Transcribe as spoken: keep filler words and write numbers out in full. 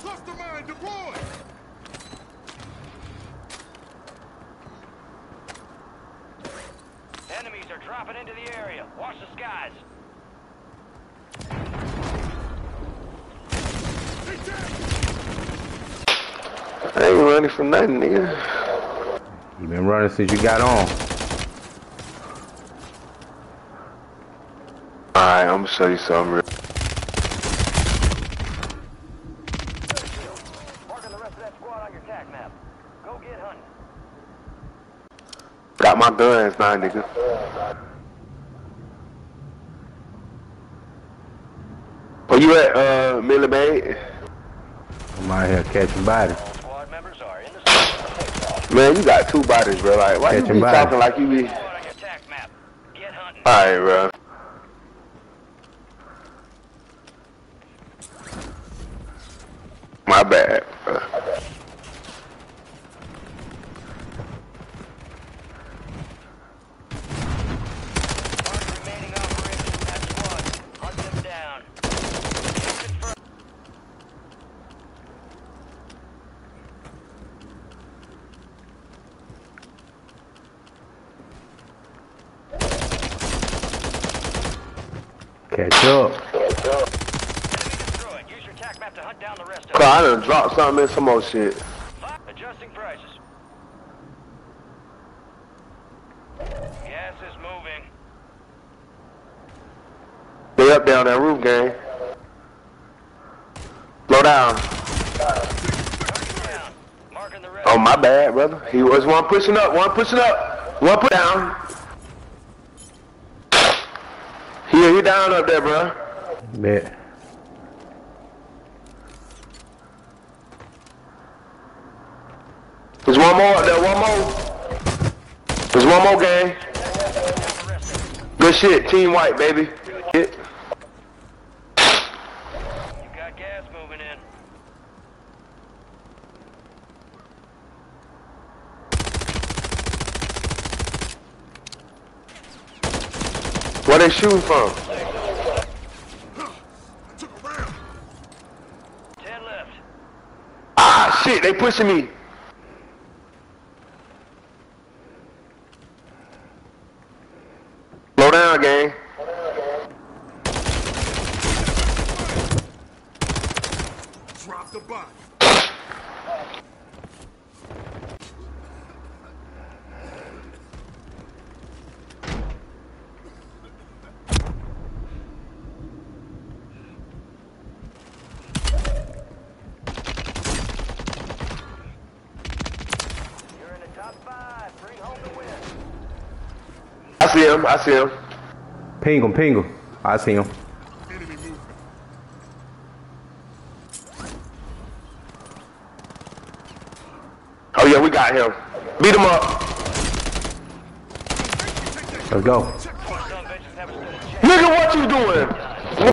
Cluster mine deployed! Enemies are dropping into the area. Watch the skies. I ain't running for nothing, nigga. You been running since you got on. Alright, I'm gonna show you something real. Got my guns now, nigga. Where you at, uh, Millie Bay? I'm out here catching bodies. Man, you got two bodies, bro. Like, why catching you be body. Talking like you be... Alright, bro. My bad, bro. Catch up. Catch up. Use your attack map to hunt down the rest of them. I done dropped something in some more shit. Adjusting prices. Gas is moving. They up down that roof, gang. Slow down. down. Marking the rest. Oh, my bad, brother. He was one pushing up, one pushing up, one put down. Yeah, he down up there, bro. Bet. There's one more up there, one more. There's one more, gang. Good shit, team white, baby. You got gas moving in. Where they shooting from? Ten left. Ah shit, they pushing me. Slow down, gang. Drop the box. I see him, I see him. Ping him, ping him. I see him. Enemy movement. Oh yeah, we got him. Beat him up. Let's go. Nigga, what you doing?